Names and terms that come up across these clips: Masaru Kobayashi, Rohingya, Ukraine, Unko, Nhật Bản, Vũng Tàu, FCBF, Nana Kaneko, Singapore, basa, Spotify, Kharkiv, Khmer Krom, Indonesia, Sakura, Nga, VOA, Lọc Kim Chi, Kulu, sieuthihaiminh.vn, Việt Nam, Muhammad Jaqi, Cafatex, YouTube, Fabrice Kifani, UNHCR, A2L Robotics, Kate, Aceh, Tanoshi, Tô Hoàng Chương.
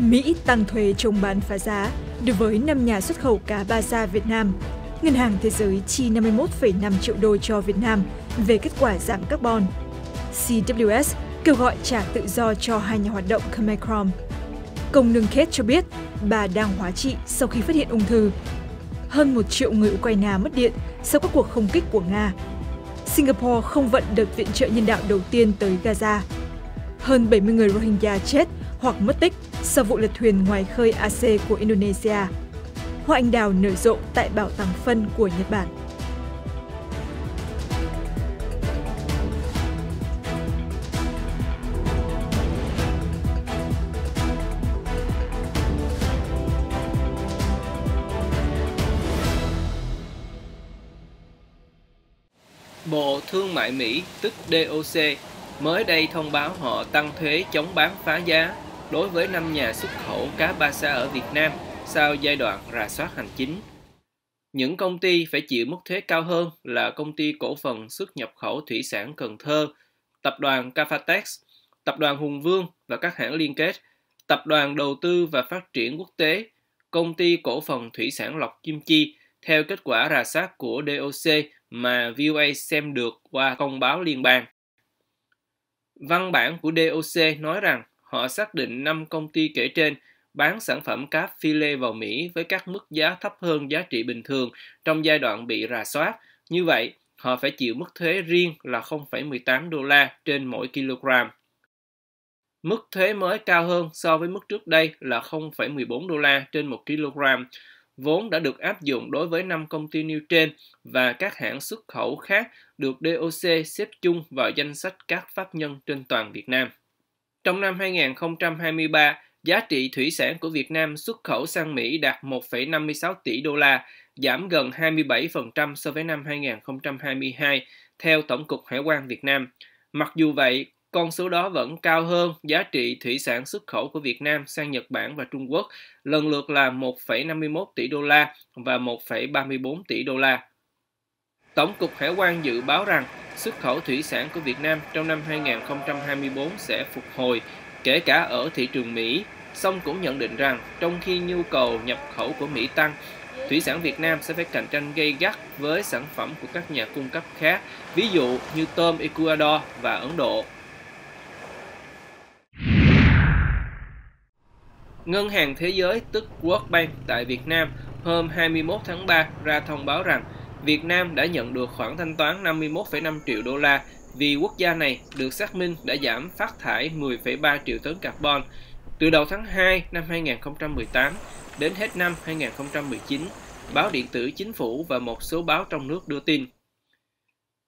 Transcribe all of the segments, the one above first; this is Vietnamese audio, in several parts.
Mỹ tăng thuế chống bán phá giá đối với 5 nhà xuất khẩu cá ba sa Việt Nam. Ngân hàng Thế giới chi 51,5 triệu đô cho Việt Nam về kết quả giảm carbon. CSW kêu gọi trả tự do cho 2 nhà hoạt động Khmer Krom. Công nương Kate cho biết bà đang hóa trị sau khi phát hiện ung thư. Hơn 1 triệu người Ukraine mất điện sau các cuộc không kích của Nga. Singapore không vận đợt viện trợ nhân đạo đầu tiên tới Gaza. Hơn 70 người Rohingya chết hoặc mất tích sau vụ lật thuyền ngoài khơi Aceh của Indonesia. Hoa anh đào nở rộ tại bảo tàng phân của Nhật Bản. Bộ Thương mại Mỹ, tức DOC, mới đây thông báo họ tăng thuế chống bán phá giá đối với 5 nhà xuất khẩu cá ba sa ở Việt Nam sau giai đoạn rà soát hành chính. Những công ty phải chịu mức thuế cao hơn là Công ty Cổ phần Xuất nhập khẩu Thủy sản Cần Thơ, Tập đoàn Cafatex, Tập đoàn Hùng Vương và các hãng liên kết, Tập đoàn Đầu tư và Phát triển Quốc tế, Công ty Cổ phần Thủy sản Lọc Kim Chi, theo kết quả rà soát của DOC mà VOA xem được qua công báo liên bang. Văn bản của DOC nói rằng họ xác định 5 công ty kể trên bán sản phẩm cá phi lê vào Mỹ với các mức giá thấp hơn giá trị bình thường trong giai đoạn bị rà soát. Như vậy, họ phải chịu mức thuế riêng là 0,18 đô la trên mỗi kg. Mức thuế mới cao hơn so với mức trước đây là 0,14 đô la trên 1 kg, vốn đã được áp dụng đối với 5 công ty nêu trên và các hãng xuất khẩu khác được DOC xếp chung vào danh sách các pháp nhân trên toàn Việt Nam. Trong năm 2023, giá trị thủy sản của Việt Nam xuất khẩu sang Mỹ đạt 1,56 tỷ đô la, giảm gần 27% so với năm 2022, theo Tổng cục Hải quan Việt Nam. Mặc dù vậy, con số đó vẫn cao hơn giá trị thủy sản xuất khẩu của Việt Nam sang Nhật Bản và Trung Quốc, lần lượt là 1,51 tỷ đô la và 1,34 tỷ đô la. Tổng cục Hải quan dự báo rằng xuất khẩu thủy sản của Việt Nam trong năm 2024 sẽ phục hồi, kể cả ở thị trường Mỹ, song cũng nhận định rằng trong khi nhu cầu nhập khẩu của Mỹ tăng, thủy sản Việt Nam sẽ phải cạnh tranh gay gắt với sản phẩm của các nhà cung cấp khác, ví dụ như tôm Ecuador và Ấn Độ. Ngân hàng Thế giới, tức World Bank tại Việt Nam, hôm 21 tháng 3 ra thông báo rằng Việt Nam đã nhận được khoản thanh toán 51,5 triệu đô la vì quốc gia này được xác minh đã giảm phát thải 10,3 triệu tấn carbon từ đầu tháng 2 năm 2018 đến hết năm 2019, báo điện tử Chính phủ và một số báo trong nước đưa tin.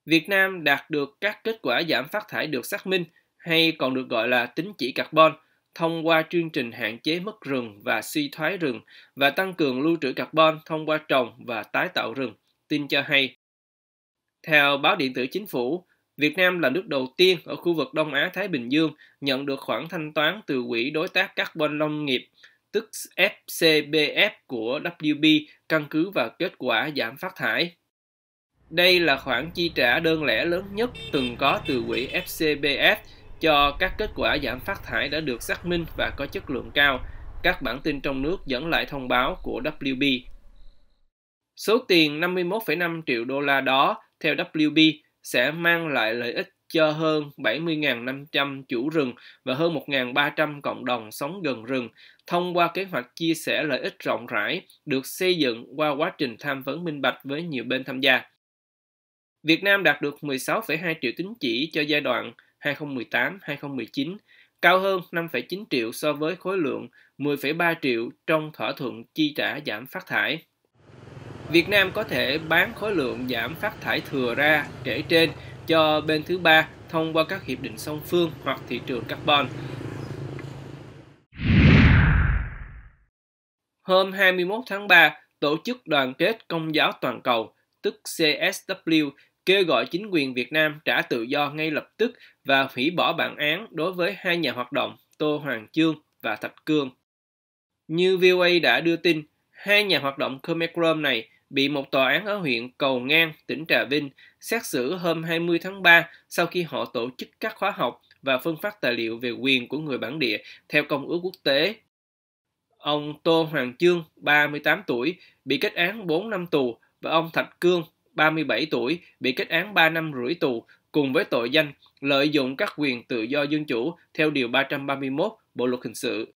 Việt Nam đạt được các kết quả giảm phát thải được xác minh, hay còn được gọi là tín chỉ carbon, thông qua chương trình hạn chế mất rừng và suy thoái rừng và tăng cường lưu trữ carbon thông qua trồng và tái tạo rừng, tin cho hay. Theo báo điện tử Chính phủ, Việt Nam là nước đầu tiên ở khu vực Đông Á-Thái Bình Dương nhận được khoản thanh toán từ Quỹ Đối tác Carbon Nông nghiệp, tức FCBF của WB, căn cứ vào kết quả giảm phát thải. Đây là khoản chi trả đơn lẻ lớn nhất từng có từ Quỹ FCBF cho các kết quả giảm phát thải đã được xác minh và có chất lượng cao. Các bản tin trong nước dẫn lại thông báo của WB. Số tiền 51,5 triệu đô la đó, theo WB, sẽ mang lại lợi ích cho hơn 70.500 chủ rừng và hơn 1.300 cộng đồng sống gần rừng thông qua kế hoạch chia sẻ lợi ích rộng rãi được xây dựng qua quá trình tham vấn minh bạch với nhiều bên tham gia. Việt Nam đạt được 16,2 triệu tín chỉ cho giai đoạn 2018-2019, cao hơn 5,9 triệu so với khối lượng 10,3 triệu trong thỏa thuận chi trả giảm phát thải. Việt Nam có thể bán khối lượng giảm phát thải thừa ra kể trên cho bên thứ ba thông qua các hiệp định song phương hoặc thị trường carbon. Hôm 21 tháng 3, Tổ chức Đoàn kết Công giáo Toàn cầu, tức CSW, kêu gọi chính quyền Việt Nam trả tự do ngay lập tức và hủy bỏ bản án đối với 2 nhà hoạt động Tô Hoàng Chương và Thạch Cương. Như VOA đã đưa tin, 2 nhà hoạt động Khmer Krom này bị một tòa án ở huyện Cầu Ngang, tỉnh Trà Vinh xét xử hôm 20 tháng 3 sau khi họ tổ chức các khóa học và phân phát tài liệu về quyền của người bản địa theo Công ước Quốc tế. Ông Tô Hoàng Chương, 38 tuổi, bị kết án 4 năm tù và ông Thạch Cương, 37 tuổi, bị kết án 3 năm rưỡi tù cùng với tội danh lợi dụng các quyền tự do dân chủ theo Điều 331 Bộ Luật Hình sự.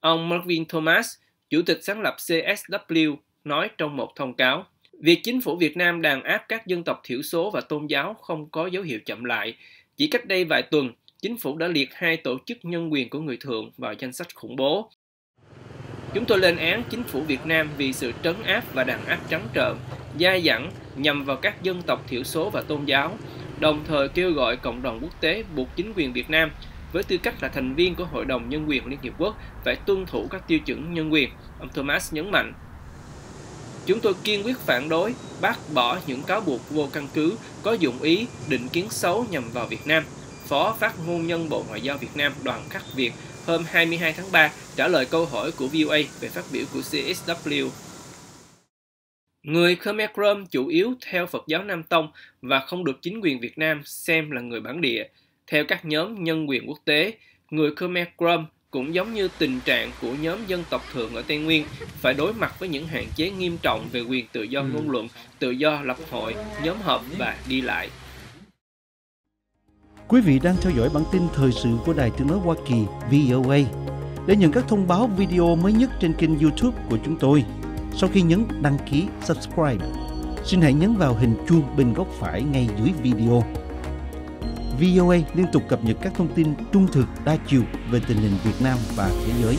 Ông Marvin Thomas, Chủ tịch sáng lập CSW, nói trong một thông cáo, việc chính phủ Việt Nam đàn áp các dân tộc thiểu số và tôn giáo không có dấu hiệu chậm lại. Chỉ cách đây vài tuần, chính phủ đã liệt 2 tổ chức nhân quyền của người thượng vào danh sách khủng bố. Chúng tôi lên án chính phủ Việt Nam vì sự trấn áp và đàn áp trắng trợn, dai dẳng nhằm vào các dân tộc thiểu số và tôn giáo, đồng thời kêu gọi cộng đồng quốc tế buộc chính quyền Việt Nam với tư cách là thành viên của Hội đồng Nhân quyền Liên Hiệp Quốc phải tuân thủ các tiêu chuẩn nhân quyền, ông Thomas nhấn mạnh. Chúng tôi kiên quyết phản đối, bác bỏ những cáo buộc vô căn cứ, có dụng ý, định kiến xấu nhằm vào Việt Nam. Phó Phát ngôn nhân Bộ Ngoại giao Việt Nam Đoàn Khắc Việt hôm 22 tháng 3 trả lời câu hỏi của VOA về phát biểu của CSW. Người Khmer Krom chủ yếu theo Phật giáo Nam Tông và không được chính quyền Việt Nam xem là người bản địa. Theo các nhóm nhân quyền quốc tế, người Khmer Krom cũng giống như tình trạng của nhóm dân tộc thượng ở Tây Nguyên phải đối mặt với những hạn chế nghiêm trọng về quyền tự do ngôn luận, tự do lập hội, nhóm họp và đi lại. Quý vị đang theo dõi bản tin thời sự của Đài Tiếng nói Hoa Kỳ VOA. Để nhận các thông báo video mới nhất trên kênh YouTube của chúng tôi, sau khi nhấn đăng ký subscribe, xin hãy nhấn vào hình chuông bên góc phải ngay dưới video. VOA liên tục cập nhật các thông tin trung thực, đa chiều về tình hình Việt Nam và thế giới.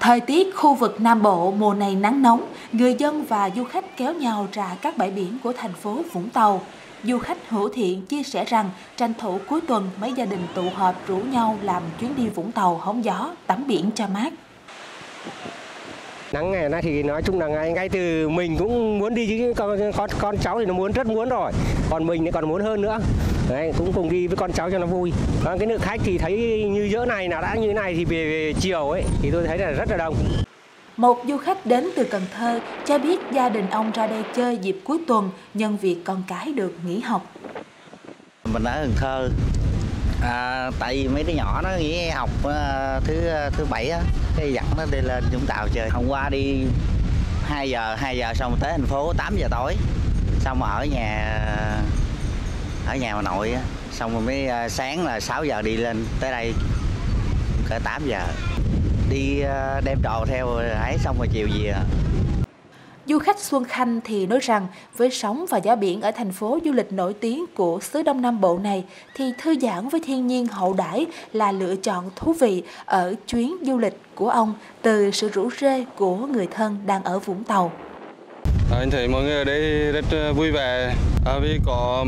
Thời tiết khu vực Nam Bộ mùa này nắng nóng, người dân và du khách kéo nhau ra các bãi biển của thành phố Vũng Tàu. Du khách hữu thiện chia sẻ rằng tranh thủ cuối tuần mấy gia đình tụ họp rủ nhau làm chuyến đi Vũng Tàu hóng gió, tắm biển cho mát. Nắng ngày nay thì nói chung là ngay từ mình cũng muốn đi chứ con cháu thì nó rất muốn rồi, còn mình thì còn muốn hơn nữa. Đấy, cũng cùng đi với con cháu cho nó vui. Cái lượng khách thì thấy như giữa này nào đã như thế này thì về chiều ấy thì tôi thấy là rất là đông. Một du khách đến từ Cần Thơ cho biết gia đình ông ra đây chơi dịp cuối tuần nhân việc con cái được nghỉ học. Mình ở Cần Thơ, tại vì mấy đứa nhỏ nó nghỉ học thứ bảy á, cái dặn nó đi lên Vũng Tàu chơi. Hôm qua đi 2 giờ xong tới thành phố 8 giờ tối, xong mà ở nhà bà nội á, xong rồi mới sáng là 6 giờ đi lên tới đây cỡ 8 giờ. Đi đem đồ theo ấy xong rồi chiều về. Du khách Xuân Khanh thì nói rằng với sóng và gió biển ở thành phố du lịch nổi tiếng của xứ Đông Nam Bộ này thì thư giãn với thiên nhiên hậu đãi là lựa chọn thú vị ở chuyến du lịch của ông từ sự rủ rê của người thân đang ở Vũng Tàu. Anh thấy mọi người ở đây rất vui vẻ vì có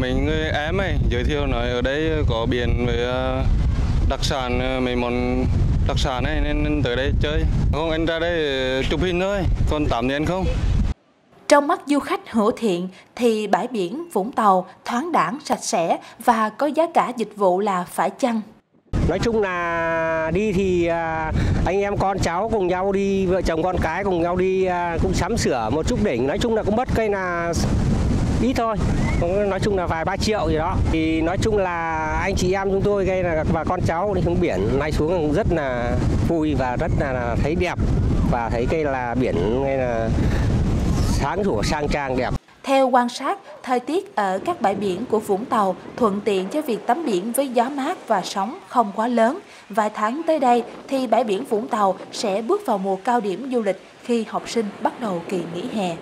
mấy người em ấy giới thiệu nói ở đây có biển với đặc sản mấy món đặc sản ấy nên tới đây chơi. Không, anh ra đây chụp hình thôi, còn tạm thì anh không. Trong mắt du khách hữu thiện thì bãi biển Vũng Tàu thoáng đãng, sạch sẽ và có giá cả dịch vụ là phải chăng. Nói chung là đi thì anh em con cháu cùng nhau đi, vợ chồng con cái cùng nhau đi cũng sắm sửa một chút đỉnh. Nói chung là cũng mất cây là ít thôi, nói chung là vài 3 triệu gì đó. Thì nói chung là anh chị em chúng tôi gây là và con cháu đi xuống biển nay xuống rất là vui và rất là thấy đẹp và thấy cây là biển ngay là sáng sủa sang trang đẹp. Theo quan sát, thời tiết ở các bãi biển của Vũng Tàu thuận tiện cho việc tắm biển với gió mát và sóng không quá lớn. Vài tháng tới đây thì bãi biển Vũng Tàu sẽ bước vào mùa cao điểm du lịch khi học sinh bắt đầu kỳ nghỉ hè.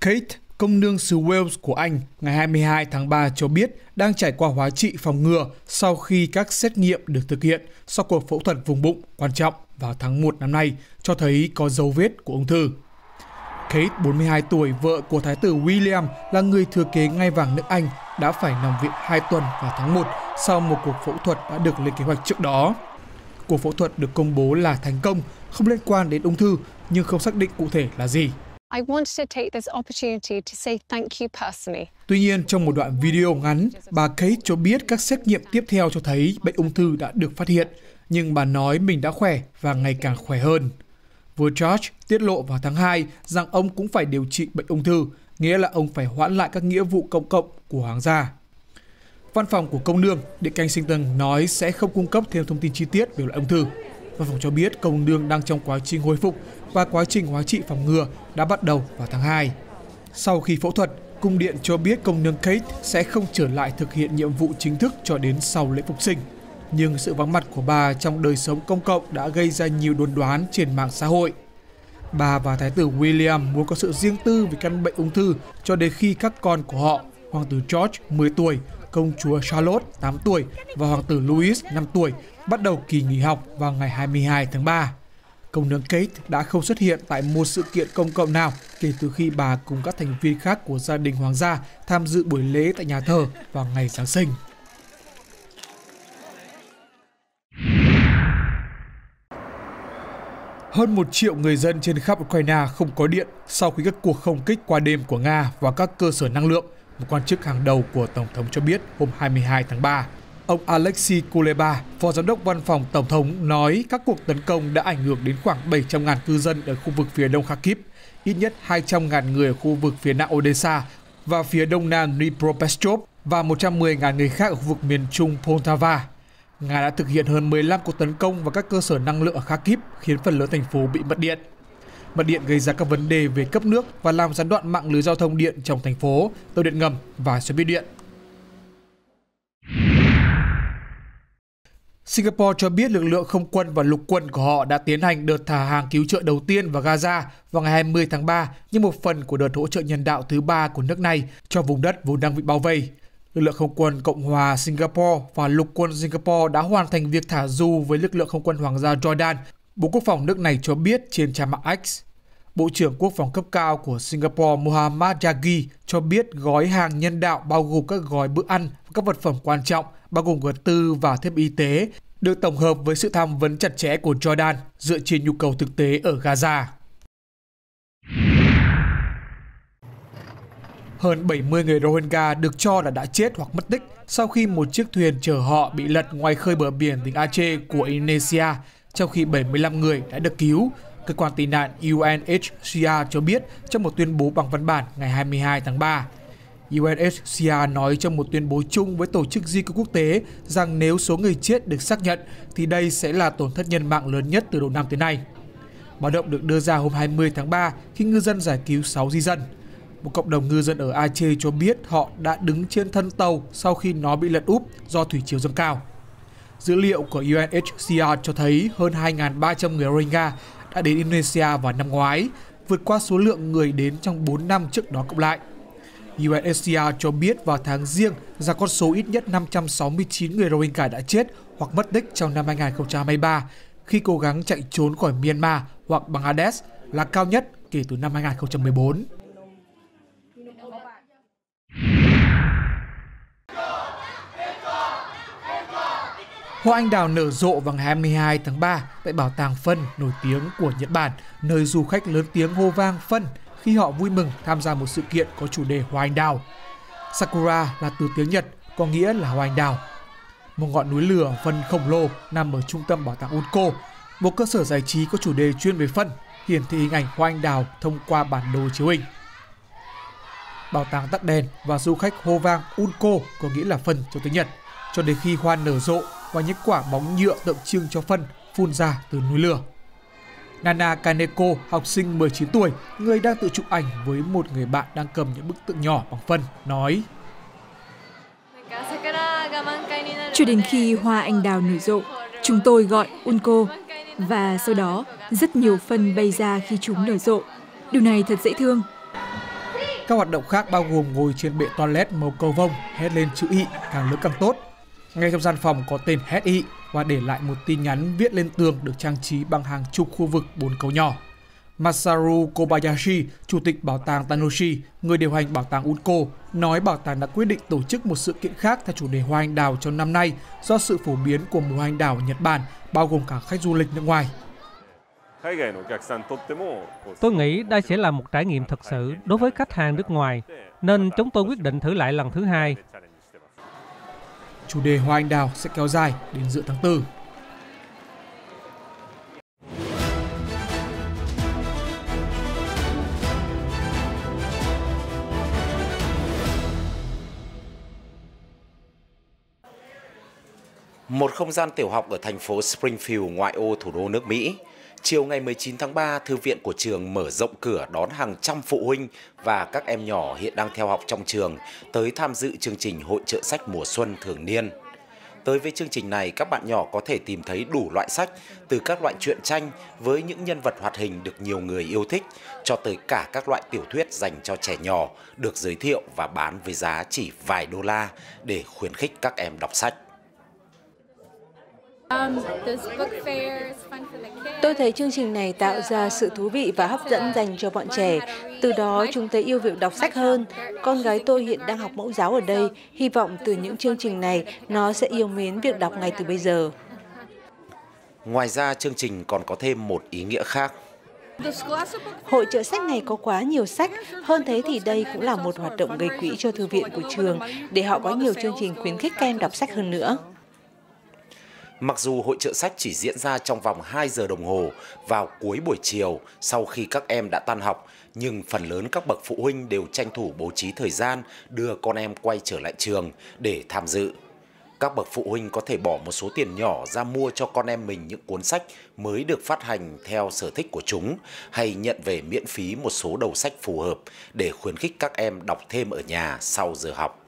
Kate, công nương xứ Wales của Anh ngày 22 tháng 3 cho biết đang trải qua hóa trị phòng ngừa sau khi các xét nghiệm được thực hiện sau cuộc phẫu thuật vùng bụng quan trọng vào tháng 1 năm nay, cho thấy có dấu vết của ung thư. Kate, 42 tuổi, vợ của Thái tử William, là người thừa kế ngai vàng nước Anh, đã phải nằm viện 2 tuần vào tháng 1 sau một cuộc phẫu thuật đã được lên kế hoạch trước đó. Cuộc phẫu thuật được công bố là thành công, không liên quan đến ung thư nhưng không xác định cụ thể là gì. Tuy nhiên, trong một đoạn video ngắn, bà Kate cho biết các xét nghiệm tiếp theo cho thấy bệnh ung thư đã được phát hiện, nhưng bà nói mình đã khỏe và ngày càng khỏe hơn. Vua George tiết lộ vào tháng 2 rằng ông cũng phải điều trị bệnh ung thư, nghĩa là ông phải hoãn lại các nghĩa vụ công cộng của hoàng gia. Văn phòng của công nương, Điện Kensington, nói sẽ không cung cấp thêm thông tin chi tiết về loại ung thư. Văn phòng cho biết công nương đang trong quá trình hồi phục và quá trình hóa trị phòng ngừa đã bắt đầu vào tháng 2. Sau khi phẫu thuật, cung điện cho biết công nương Kate sẽ không trở lại thực hiện nhiệm vụ chính thức cho đến sau lễ phục sinh. Nhưng sự vắng mặt của bà trong đời sống công cộng đã gây ra nhiều đồn đoán trên mạng xã hội. Bà và Thái tử William muốn có sự riêng tư về căn bệnh ung thư cho đến khi các con của họ, Hoàng tử George 10 tuổi, công chúa Charlotte 8 tuổi và Hoàng tử Louis 5 tuổi, bắt đầu kỳ nghỉ học vào ngày 22 tháng 3. Công nương Kate đã không xuất hiện tại một sự kiện công cộng nào kể từ khi bà cùng các thành viên khác của gia đình hoàng gia tham dự buổi lễ tại nhà thờ vào ngày Giáng sinh. Hơn 1 triệu người dân trên khắp Ukraine không có điện sau khi các cuộc không kích qua đêm của Nga vào các cơ sở năng lượng, một quan chức hàng đầu của Tổng thống cho biết hôm 22 tháng 3. Ông Alexei Kuleba, Phó Giám đốc Văn phòng Tổng thống, nói các cuộc tấn công đã ảnh hưởng đến khoảng 700.000 cư dân ở khu vực phía đông Kharkiv, ít nhất 200.000 người ở khu vực phía nam Odessa và phía đông nam Dnipropetrovsk và 110.000 người khác ở khu vực miền trung Poltava. Nga đã thực hiện hơn 15 cuộc tấn công vào các cơ sở năng lượng ở Kharkiv, khiến phần lớn thành phố bị mất điện. Mất điện gây ra các vấn đề về cấp nước và làm gián đoạn mạng lưới giao thông điện trong thành phố, tàu điện ngầm và xe buýt điện. Singapore cho biết lực lượng không quân và lục quân của họ đã tiến hành đợt thả hàng cứu trợ đầu tiên vào Gaza vào ngày 20 tháng 3 như một phần của đợt hỗ trợ nhân đạo thứ 3 của nước này cho vùng đất vốn đang bị bao vây. Lực lượng không quân Cộng hòa Singapore và lục quân Singapore đã hoàn thành việc thả du với lực lượng không quân Hoàng gia Jordan, Bộ Quốc phòng nước này cho biết trên trang mạng X. Bộ trưởng Quốc phòng cấp cao của Singapore Muhammad Jaqi cho biết gói hàng nhân đạo bao gồm các gói bữa ăn và các vật phẩm quan trọng, bao gồm vật tư và thiết bị y tế, được tổng hợp với sự tham vấn chặt chẽ của Jordan dựa trên nhu cầu thực tế ở Gaza. Hơn 70 người Rohingya được cho là đã chết hoặc mất tích sau khi một chiếc thuyền chở họ bị lật ngoài khơi bờ biển tỉnh Aceh của Indonesia, trong khi 75 người đã được cứu, cơ quan tị nạn UNHCR cho biết trong một tuyên bố bằng văn bản ngày 22 tháng 3. UNHCR nói trong một tuyên bố chung với Tổ chức Di cư Quốc tế rằng nếu số người chết được xác nhận thì đây sẽ là tổn thất nhân mạng lớn nhất từ đầu năm tới nay. Báo động được đưa ra hôm 20 tháng 3 khi ngư dân giải cứu 6 di dân. Một cộng đồng ngư dân ở Aceh cho biết họ đã đứng trên thân tàu sau khi nó bị lật úp do thủy chiều dâng cao. Dữ liệu của UNHCR cho thấy hơn 2.300 người Rohingya đã đến Indonesia vào năm ngoái, vượt qua số lượng người đến trong 4 năm trước đó cộng lại. UNHCR cho biết vào tháng Giêng rằng con số ít nhất 569 người Rohingya đã chết hoặc mất tích trong năm 2023 khi cố gắng chạy trốn khỏi Myanmar hoặc Bangladesh, là cao nhất kể từ năm 2014. Hoa anh đào nở rộ vào ngày 22 tháng 3 tại bảo tàng phân nổi tiếng của Nhật Bản, nơi du khách lớn tiếng hô vang phân khi họ vui mừng tham gia một sự kiện có chủ đề hoa anh đào. Sakura là từ tiếng Nhật có nghĩa là hoa anh đào. Một ngọn núi lửa phân khổng lồ nằm ở trung tâm bảo tàng Unko, một cơ sở giải trí có chủ đề chuyên về phân, hiển thị hình ảnh hoa anh đào thông qua bản đồ chiếu hình. Bảo tàng tắt đèn và du khách hô vang Unko có nghĩa là phân trong tiếng Nhật, cho đến khi hoa nở rộ và những quả bóng nhựa tượng trưng cho phân phun ra từ núi lửa. Nana Kaneko, học sinh 19 tuổi, người đang tự chụp ảnh với một người bạn đang cầm những bức tượng nhỏ bằng phân, nói: "Cho đến khi hoa anh đào nở rộ, chúng tôi gọi Unko, và sau đó rất nhiều phân bay ra khi chúng nở rộ. Điều này thật dễ thương." Các hoạt động khác bao gồm ngồi trên bệ toilet màu cầu vông, hét lên chữ Y, càng lớn càng tốt. Ngay trong gian phòng có tên hét Y và để lại một tin nhắn viết lên tường được trang trí bằng hàng chục khu vực 4 cấu nhỏ. Masaru Kobayashi, chủ tịch bảo tàng Tanoshi, người điều hành bảo tàng Unko, nói bảo tàng đã quyết định tổ chức một sự kiện khác theo chủ đề hoa anh đào trong năm nay do sự phổ biến của mùa hoa anh đào ở Nhật Bản, bao gồm cả khách du lịch nước ngoài. Tôi nghĩ đây sẽ là một trải nghiệm thực sự đối với khách hàng nước ngoài, nên chúng tôi quyết định thử lại lần thứ hai. Chủ đề hoa anh đào sẽ kéo dài đến giữa tháng 4. Một không gian tiểu học ở thành phố Springfield, ngoại ô thủ đô nước Mỹ. Chiều ngày 19 tháng 3, thư viện của trường mở rộng cửa đón hàng trăm phụ huynh và các em nhỏ hiện đang theo học trong trường tới tham dự chương trình hội chợ sách mùa xuân thường niên. Tới với chương trình này, các bạn nhỏ có thể tìm thấy đủ loại sách, từ các loại truyện tranh với những nhân vật hoạt hình được nhiều người yêu thích, cho tới cả các loại tiểu thuyết dành cho trẻ nhỏ được giới thiệu và bán với giá chỉ vài đô la để khuyến khích các em đọc sách. Tôi thấy chương trình này tạo ra sự thú vị và hấp dẫn dành cho bọn trẻ. Từ đó chúng tôi yêu việc đọc sách hơn. Con gái tôi hiện đang học mẫu giáo ở đây. Hy vọng từ những chương trình này, nó sẽ yêu mến việc đọc ngay từ bây giờ. Ngoài ra, chương trình còn có thêm một ý nghĩa khác. Hội chợ sách này có quá nhiều sách. Hơn thế thì đây cũng là một hoạt động gây quỹ cho thư viện của trường để họ có nhiều chương trình khuyến khích các em đọc sách hơn nữa. Mặc dù hội chợ sách chỉ diễn ra trong vòng 2 giờ đồng hồ vào cuối buổi chiều sau khi các em đã tan học, nhưng phần lớn các bậc phụ huynh đều tranh thủ bố trí thời gian đưa con em quay trở lại trường để tham dự. Các bậc phụ huynh có thể bỏ một số tiền nhỏ ra mua cho con em mình những cuốn sách mới được phát hành theo sở thích của chúng hay nhận về miễn phí một số đầu sách phù hợp để khuyến khích các em đọc thêm ở nhà sau giờ học.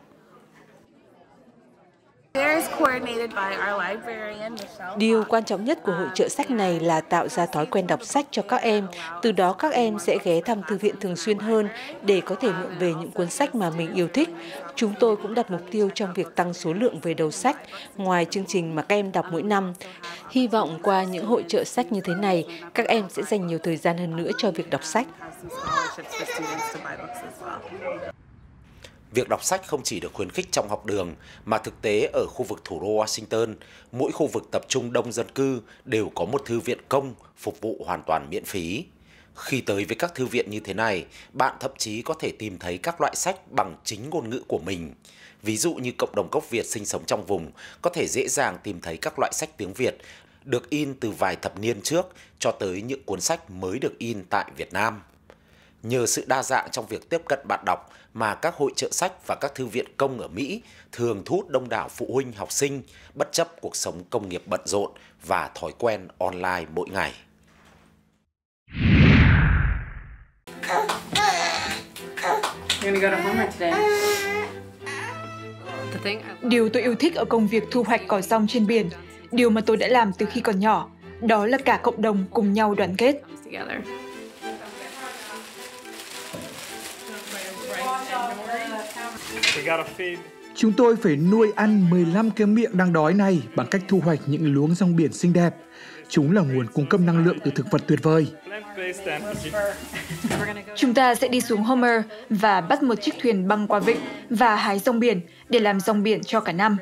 Điều quan trọng nhất của hội chợ sách này là tạo ra thói quen đọc sách cho các em, từ đó các em sẽ ghé thăm thư viện thường xuyên hơn để có thể mượn về những cuốn sách mà mình yêu thích. Chúng tôi cũng đặt mục tiêu trong việc tăng số lượng về đầu sách, ngoài chương trình mà các em đọc mỗi năm. Hy vọng qua những hội chợ sách như thế này, các em sẽ dành nhiều thời gian hơn nữa cho việc đọc sách. Việc đọc sách không chỉ được khuyến khích trong học đường, mà thực tế ở khu vực thủ đô Washington, mỗi khu vực tập trung đông dân cư đều có một thư viện công phục vụ hoàn toàn miễn phí. Khi tới với các thư viện như thế này, bạn thậm chí có thể tìm thấy các loại sách bằng chính ngôn ngữ của mình. Ví dụ như cộng đồng gốc Việt sinh sống trong vùng có thể dễ dàng tìm thấy các loại sách tiếng Việt được in từ vài thập niên trước cho tới những cuốn sách mới được in tại Việt Nam. Nhờ sự đa dạng trong việc tiếp cận bạn đọc mà các hội chợ sách và các thư viện công ở Mỹ thường thu hút đông đảo phụ huynh học sinh bất chấp cuộc sống công nghiệp bận rộn và thói quen online mỗi ngày. Điều tôi yêu thích ở công việc thu hoạch cỏ rong trên biển, điều mà tôi đã làm từ khi còn nhỏ, đó là cả cộng đồng cùng nhau đoàn kết. Chúng tôi phải nuôi ăn 15 cái miệng đang đói này bằng cách thu hoạch những luống rong biển xinh đẹp. Chúng là nguồn cung cấp năng lượng từ thực vật tuyệt vời. Chúng ta sẽ đi xuống Homer và bắt một chiếc thuyền băng qua vịnh và hái rong biển để làm rong biển cho cả năm.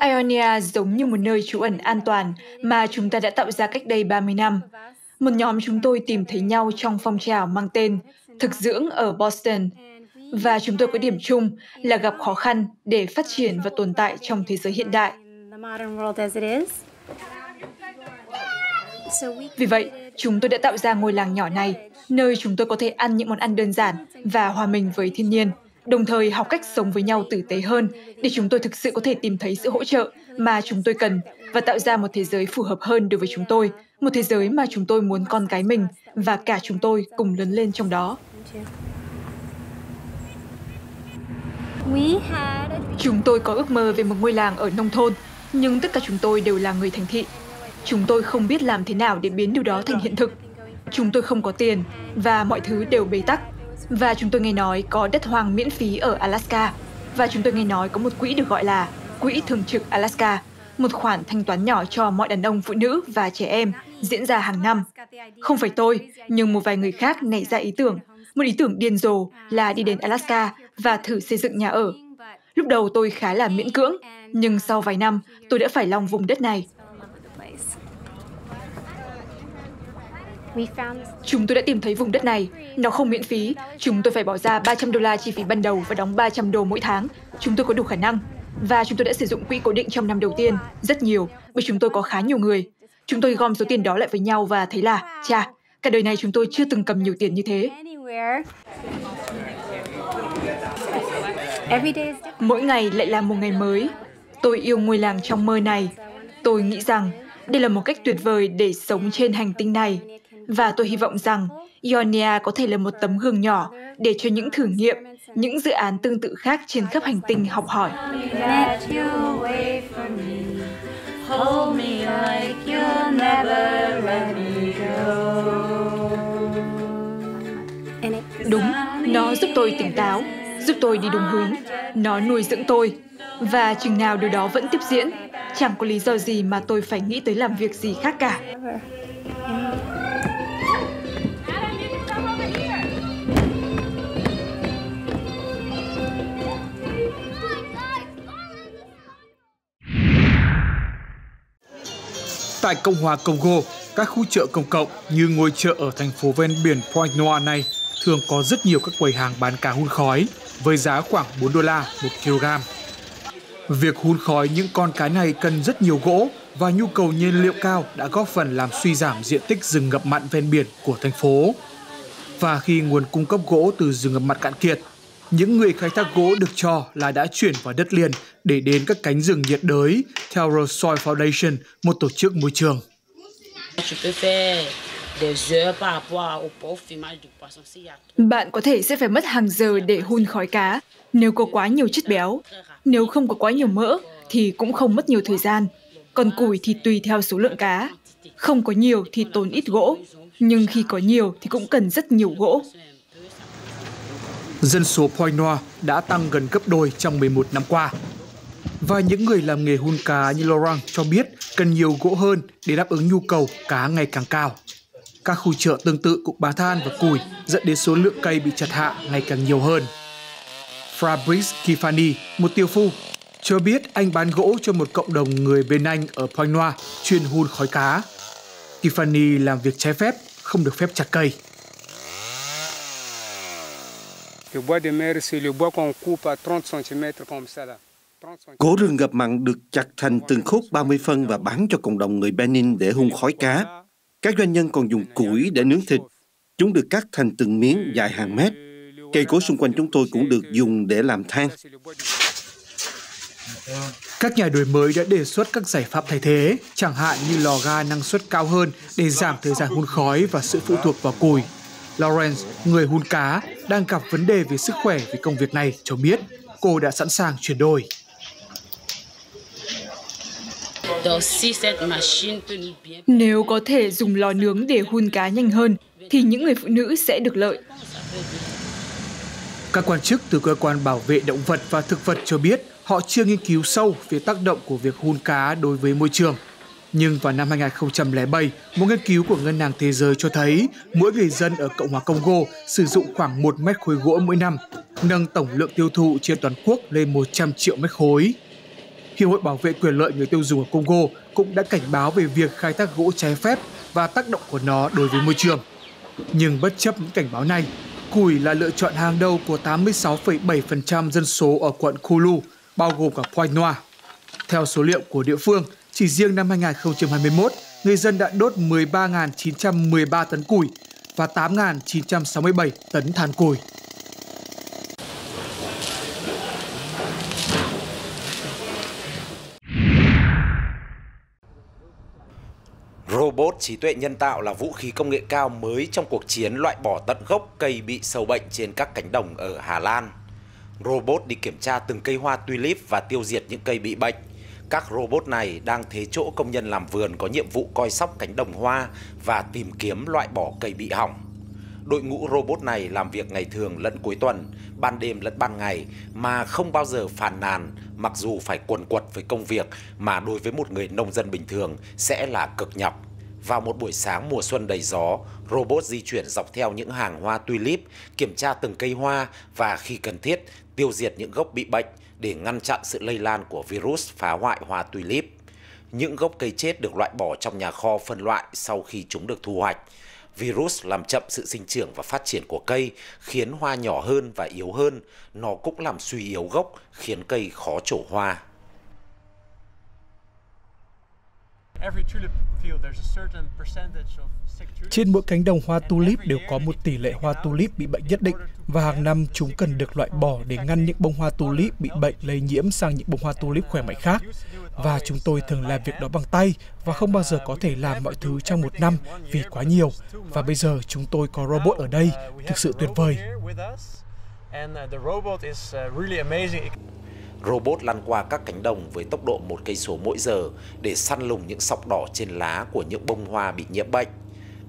Ionia giống như một nơi trú ẩn an toàn mà chúng ta đã tạo ra cách đây 30 năm. Một nhóm chúng tôi tìm thấy nhau trong phong trào mang tên Thực dưỡng ở Boston, và chúng tôi có điểm chung là gặp khó khăn để phát triển và tồn tại trong thế giới hiện đại. Vì vậy, chúng tôi đã tạo ra ngôi làng nhỏ này, nơi chúng tôi có thể ăn những món ăn đơn giản và hòa mình với thiên nhiên, đồng thời học cách sống với nhau tử tế hơn để chúng tôi thực sự có thể tìm thấy sự hỗ trợ mà chúng tôi cần và tạo ra một thế giới phù hợp hơn đối với chúng tôi, một thế giới mà chúng tôi muốn con cái mình và cả chúng tôi cùng lớn lên trong đó. Chúng tôi có ước mơ về một ngôi làng ở nông thôn, nhưng tất cả chúng tôi đều là người thành thị. Chúng tôi không biết làm thế nào để biến điều đó thành hiện thực. Chúng tôi không có tiền và mọi thứ đều bế tắc. Và chúng tôi nghe nói có đất hoang miễn phí ở Alaska. Và chúng tôi nghe nói có một quỹ được gọi là Quỹ Thường trực Alaska, một khoản thanh toán nhỏ cho mọi đàn ông, phụ nữ và trẻ em diễn ra hàng năm. Không phải tôi, nhưng một vài người khác nảy ra ý tưởng. Một ý tưởng điên rồ là đi đến Alaska và thử xây dựng nhà ở. Lúc đầu tôi khá là miễn cưỡng, nhưng sau vài năm tôi đã phải lòng vùng đất này. Chúng tôi đã tìm thấy vùng đất này. Nó không miễn phí. Chúng tôi phải bỏ ra $300 chi phí ban đầu và đóng $300 mỗi tháng. Chúng tôi có đủ khả năng. Và chúng tôi đã sử dụng quỹ cố định trong năm đầu tiên, rất nhiều, bởi chúng tôi có khá nhiều người. Chúng tôi gom số tiền đó lại với nhau và thấy là, chà, cả đời này chúng tôi chưa từng cầm nhiều tiền như thế. Mỗi ngày lại là một ngày mới. Tôi yêu ngôi làng trong mơ này. Tôi nghĩ rằng đây là một cách tuyệt vời để sống trên hành tinh này. Và tôi hy vọng rằng Ionia có thể là một tấm gương nhỏ để cho những thử nghiệm, những dự án tương tự khác trên khắp hành tinh học hỏi. Đúng, nó giúp tôi tỉnh táo, giúp tôi đi đúng hướng, nó nuôi dưỡng tôi. Và chừng nào điều đó vẫn tiếp diễn, chẳng có lý do gì mà tôi phải nghĩ tới làm việc gì khác cả. Tại Cộng hòa Congo, các khu chợ công cộng như ngôi chợ ở thành phố ven biển Point Noir này thường có rất nhiều các quầy hàng bán cá hun khói với giá khoảng $4 một kg. Việc hun khói những con cá này cần rất nhiều gỗ và nhu cầu nhiên liệu cao đã góp phần làm suy giảm diện tích rừng ngập mặn ven biển của thành phố. Và khi nguồn cung cấp gỗ từ rừng ngập mặn cạn kiệt, những người khai thác gỗ được cho là đã chuyển vào đất liền để đến các cánh rừng nhiệt đới, theo Rosoy Foundation, một tổ chức môi trường. Bạn có thể sẽ phải mất hàng giờ để hun khói cá, nếu có quá nhiều chất béo. Nếu không có quá nhiều mỡ thì cũng không mất nhiều thời gian. Còn củi thì tùy theo số lượng cá. Không có nhiều thì tốn ít gỗ, nhưng khi có nhiều thì cũng cần rất nhiều gỗ. Dân số Point Noir đã tăng gần gấp đôi trong 11 năm qua. Và những người làm nghề hun cá như Laurent cho biết cần nhiều gỗ hơn để đáp ứng nhu cầu cá ngày càng cao. Các khu chợ tương tự cũng bán than và củi, dẫn đến số lượng cây bị chặt hạ ngày càng nhiều hơn. Fabrice Kifani, một tiểu phu, cho biết anh bán gỗ cho một cộng đồng người bên Anh ở Point Noir chuyên hun khói cá. Kifani làm việc trái phép, không được phép chặt cây. Gỗ rừng ngập mặn được chặt thành từng khúc 30 phân và bán cho cộng đồng người Benin để hun khói cá. Các doanh nhân còn dùng củi để nướng thịt. Chúng được cắt thành từng miếng dài hàng mét. Cây cối xung quanh chúng tôi cũng được dùng để làm than. Các nhà đổi mới đã đề xuất các giải pháp thay thế, chẳng hạn như lò ga năng suất cao hơn để giảm thời gian hun khói và sự phụ thuộc vào củi. Lawrence, người hun cá, đang gặp vấn đề về sức khỏe vì công việc này, cho biết cô đã sẵn sàng chuyển đổi. Nếu có thể dùng lò nướng để hun cá nhanh hơn, thì những người phụ nữ sẽ được lợi. Các quan chức từ cơ quan bảo vệ động vật và thực vật cho biết họ chưa nghiên cứu sâu về tác động của việc hun cá đối với môi trường. Nhưng vào năm 2007, một nghiên cứu của Ngân hàng Thế giới cho thấy mỗi người dân ở Cộng hòa Congo sử dụng khoảng 1 mét khối gỗ mỗi năm, nâng tổng lượng tiêu thụ trên toàn quốc lên 100 triệu mét khối. Hiệp hội Bảo vệ quyền lợi người tiêu dùng ở Congo cũng đã cảnh báo về việc khai thác gỗ trái phép và tác động của nó đối với môi trường. Nhưng bất chấp những cảnh báo này, củi là lựa chọn hàng đầu của 86,7% dân số ở quận Kulu, bao gồm cả Point Noir. Theo số liệu của địa phương, chỉ riêng năm 2021, người dân đã đốt 13.913 tấn củi và 8.967 tấn than củi. Robot trí tuệ nhân tạo là vũ khí công nghệ cao mới trong cuộc chiến loại bỏ tận gốc cây bị sâu bệnh trên các cánh đồng ở Hà Lan. Robot đi kiểm tra từng cây hoa tulip và tiêu diệt những cây bị bệnh. Các robot này đang thế chỗ công nhân làm vườn có nhiệm vụ coi sóc cánh đồng hoa và tìm kiếm loại bỏ cây bị hỏng. Đội ngũ robot này làm việc ngày thường lẫn cuối tuần, ban đêm lẫn ban ngày mà không bao giờ phàn nàn, mặc dù phải quần quật với công việc mà đối với một người nông dân bình thường sẽ là cực nhọc. Vào một buổi sáng mùa xuân đầy gió, robot di chuyển dọc theo những hàng hoa tulip, kiểm tra từng cây hoa và khi cần thiết tiêu diệt những gốc bị bệnh để ngăn chặn sự lây lan của virus phá hoại hoa tulip. Những gốc cây chết được loại bỏ trong nhà kho phân loại sau khi chúng được thu hoạch. Virus làm chậm sự sinh trưởng và phát triển của cây, khiến hoa nhỏ hơn và yếu hơn. Nó cũng làm suy yếu gốc, khiến cây khó trổ hoa. Trên mỗi cánh đồng hoa tulip đều có một tỷ lệ hoa tulip bị bệnh nhất định và hàng năm chúng cần được loại bỏ để ngăn những bông hoa tulip bị bệnh lây nhiễm sang những bông hoa tulip khỏe mạnh khác. Và chúng tôi thường làm việc đó bằng tay và không bao giờ có thể làm mọi thứ trong một năm vì quá nhiều. Và bây giờ chúng tôi có robot ở đây, thực sự tuyệt vời. Robot lăn qua các cánh đồng với tốc độ 1 cây số mỗi giờ để săn lùng những sọc đỏ trên lá của những bông hoa bị nhiễm bệnh.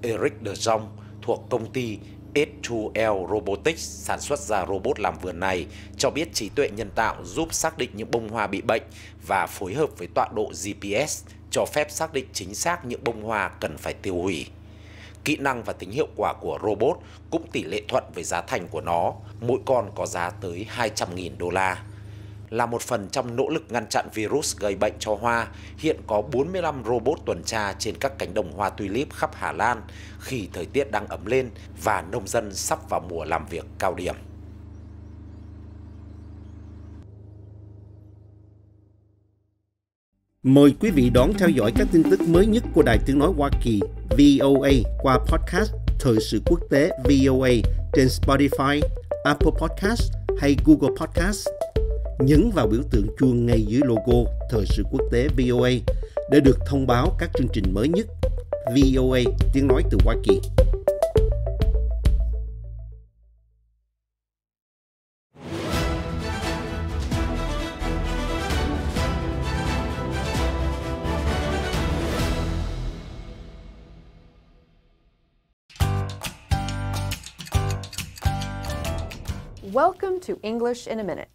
Eric de Jong thuộc công ty A2L Robotics sản xuất ra robot làm vườn này cho biết trí tuệ nhân tạo giúp xác định những bông hoa bị bệnh và phối hợp với tọa độ GPS cho phép xác định chính xác những bông hoa cần phải tiêu hủy. Kỹ năng và tính hiệu quả của robot cũng tỷ lệ thuận với giá thành của nó, mỗi con có giá tới 200.000 đô la. Là một phần trong nỗ lực ngăn chặn virus gây bệnh cho hoa, hiện có 45 robot tuần tra trên các cánh đồng hoa tulip khắp Hà Lan khi thời tiết đang ấm lên và nông dân sắp vào mùa làm việc cao điểm. Mời quý vị đón theo dõi các tin tức mới nhất của Đài Tiếng Nói Hoa Kỳ VOA qua podcast Thời sự quốc tế VOA trên Spotify, Apple Podcast hay Google Podcast. Nhấn vào biểu tượng chuông ngay dưới logo Thời sự quốc tế VOA để được thông báo các chương trình mới nhất. VOA tiếng nói từ Hoa Kỳ. Welcome to English in a minute.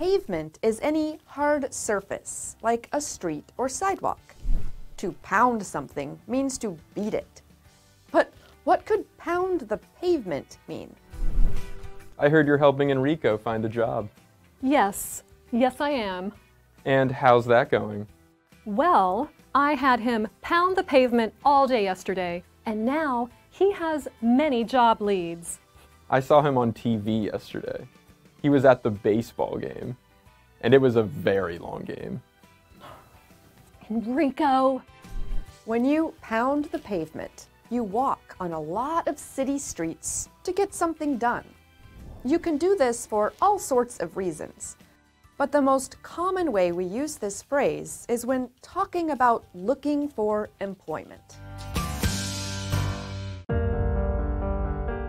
Pavement is any hard surface, like a street or sidewalk. To pound something means to beat it. But what could pound the pavement mean? I heard you're helping Enrico find a job. Yes, I am. And how's that going? Well, I had him pound the pavement all day yesterday, and now he has many job leads. I saw him on TV yesterday. He was at the baseball game, and it was a very long game. Enrico! When you pound the pavement, you walk on a lot of city streets to get something done. You can do this for all sorts of reasons, but the most common way we use this phrase is when talking about looking for employment.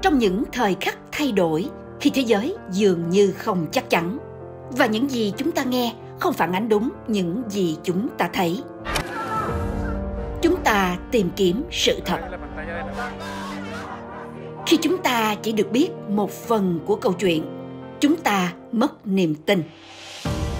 Trong những thời khắc thay đổi, khi thế giới dường như không chắc chắn và những gì chúng ta nghe không phản ánh đúng những gì chúng ta thấy, chúng ta tìm kiếm sự thật. Khi chúng ta chỉ được biết một phần của câu chuyện, chúng ta mất niềm tin.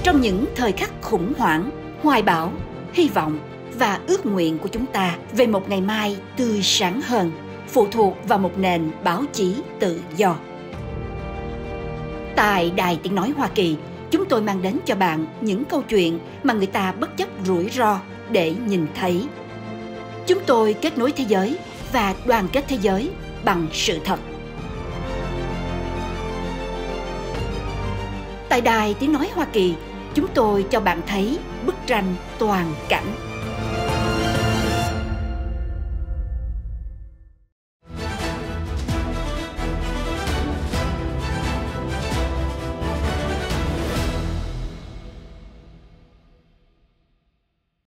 Trong những thời khắc khủng hoảng, hoài bão, hy vọng và ước nguyện của chúng ta về một ngày mai tươi sáng hơn phụ thuộc vào một nền báo chí tự do. Tại Đài Tiếng Nói Hoa Kỳ, chúng tôi mang đến cho bạn những câu chuyện mà người ta bất chấp rủi ro để nhìn thấy. Chúng tôi kết nối thế giới và đoàn kết thế giới bằng sự thật. Tại Đài Tiếng Nói Hoa Kỳ, chúng tôi cho bạn thấy bức tranh toàn cảnh.